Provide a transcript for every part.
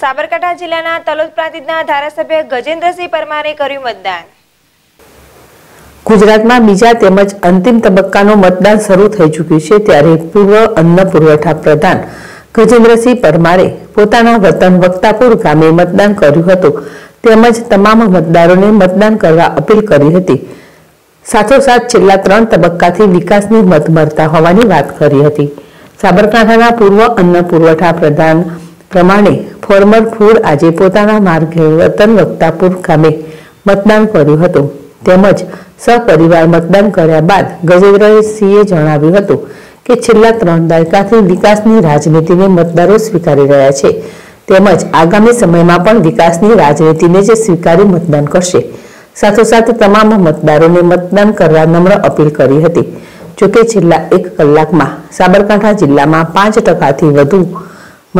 साबरकांठा जिल्लाना तलोद प्रांतिजना धारासभ्य गजेन्द्र परमारे कर्युं मतदान। गुजरात में बीजा तेमज अंतिम तबक्कानुं मतदान शरू थई चुक्युं छे, त्यारे पूर्व अन्न पुरवठा प्रधान गजेन्द्र परमारे पोताना वतन वक्तापुर गामे मतदान कर्युं हतुं તેમજ તમામ મતદારોને મતદાન કરવા અપીલ કરી હતી। સાથોસાથ છેલ્લા ત્રણ તબક્કાથી વિકાસની મત મળતા હોવાની વાત કરી હતી। સાબરકાંઠાના પૂર્વ અન્ન પુરવઠા પ્રધાન પ્રમાણે ફોર્મર ફૂડ આજે પોતાના માર્ગે વતન વક્તાપુર ગામે મતદાન કર્યું હતું। તેમજ સહપરિવાર મતદાન કર્યા બાદ ગજેન્દ્રસિંહે જણાવ્યું હતું કે છેલ્લા ત્રણ દાયકાથી વિકાસની રાજનીતિને મતદારો સ્વીકારી રહ્યા છે। आगामी समय में विकास की राजनीति ने स्वीकारी मतदान करशे। साथोसाथ तमाम मतदारोने मतदान करवा नम्र अपील करी हती। जो के छेल्ला एक कलाक में साबरकांठा जिल्ला में 5% वधु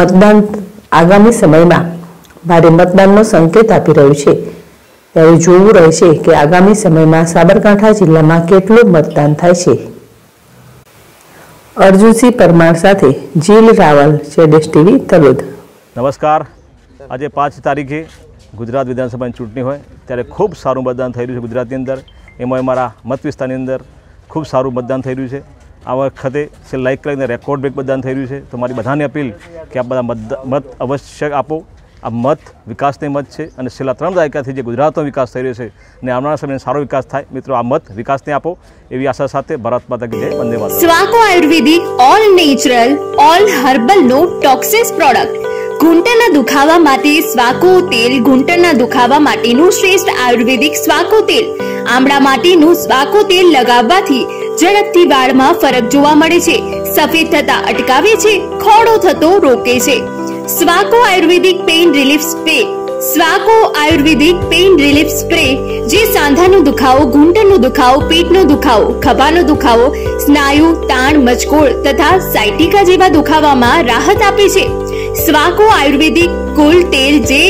मतदान आगामी समय में भारे मतदान संकेत आपी रह्युं छे। त्यारे जोवुं रहेशे के आगामी समय में साबरकांठा जिल्ला में केटलुं मतदान थाय छे। अर्जुनसिंह परमार साथे जील रावल, ZS टीवी तलोद। नमस्कार। आज 5 तारीखे गुजरात विधानसभा चूंटनी हो त्यारे खूब सारू मतदान थई रह्युं छे। गुजरातनी अंदर एमां अमारा मत विस्तारनी अंदर खूब सारू मतदान थई रह्युं छे। आ वखते छेल्ला एक कलाकने रेकॉर्ड ब्रेक मतदान थई रह्युं छे। तो मारी बधाने अपील कि आप बधा मत अवश्य आपो। आ मत विकासनी मत छे अने छेल्ला 3 दायकाथी जे गुजरातनो विकास थई रह्यो छे ने आवनारा समयमां सारो विकास थाय। मित्रो, आ मत विकासने आपो एवी आशा साथे भारत माता की जय। वंदे मातरम। स्वाको Ayurvedic all natural all herbal no toxins product. घूंटणना दुखावा माटे स्वाको तेल। घूंटणना दुखावा माटेनु श्रेष्ठ आयुर्वेदिक स्वाको तेल। आमड़ा माटेनु स्वाको तेल लगाववाथी झड़पथी वाळमां फरक जोवा मळे छे। सफेद थता अटकावे छे, खोडो थतो रोके छे। स्वाको Ayurvedic pain relief spray. स्वाको Ayurvedic pain relief spray जे सांधानो दुखावो, घूंटणनो दुखावो, पेटनो दुखावो, खभानो दुखावो, स्नायु ताण, मचकोड़ तथा साइटिका जेवा दुखावामां राहत आपे छे। स्वाको आयुर्वेदिक कूल तेल जे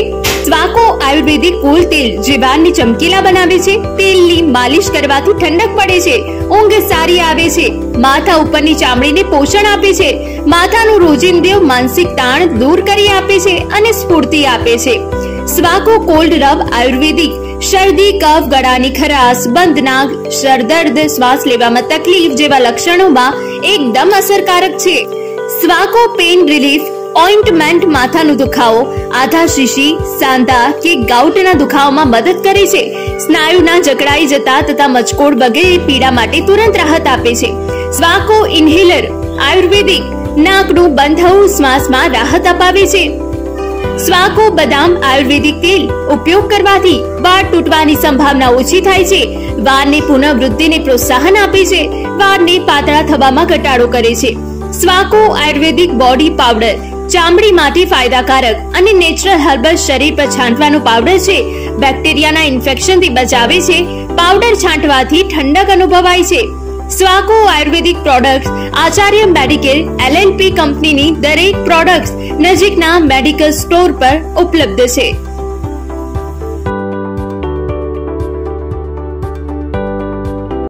स्वाको आयुर्वेदिक कूल तेल जीवाणने चमकीला बनावे छे। तेलनी मालिश करवाथी ठंडक पड़े छे, ऊंघ सारी आवे छे, माथा उपरनी चामड़ीने पोषण आपे छे, माथानो रोजिंदो मानसिक ताण दूर करी आपे छे अने स्फूर्ति आपे छे। स्वाको कोल्ड रब आयुर्वेदिक शर्दी, कफ, गळानी खराश, बंद नाक, सर दर्द, श्वास लेवामां तकलीफ जेवा लक्षणोमां एकदम असरकारक छे। स्वाको पेन रिलीफ ऑइंटमेंट माथानो दुखावो, आधा शीशी, सांधा के गाउटना दुखावामां मदद करे छे। स्नायुना जकड़ाई जता तथा मचकोड़ वगैरे पीड़ा माटे तुरंत राहत आपे छे। स्वाको इनहेलर आयुर्वेदिक नाकनु बंधाऊ श्वासमां राहत अपावे छे। स्वाको बदाम आयुर्वेदिक तेल उपयोग करवाथी वाળ તૂટવાની સંભાવના ઓછી થાય છે, વાળની પુનઃવૃદ્ધિને પ્રોત્સાહન આપે છે, વાળને પાતળા થવામાં ઘટાડો કરે છે। स्वाको आयुर्वेदिक बॉडी पाउडर चामड़ी माटे फायदाकारक अने नेचरल हर्बल शरीर पर छांटवानो पाउडर छे। बेक्टेरियाना इन्फेक्शन थी बचावे छे। पाउडर छांटवाथी ठंडक अनुभवाय छे। स्वाको Ayurvedic products Acharya medical L and company नी दरेक प्रोडक्ट्स नजीकना मेडिकल स्टोर पर उपलब्ध छे।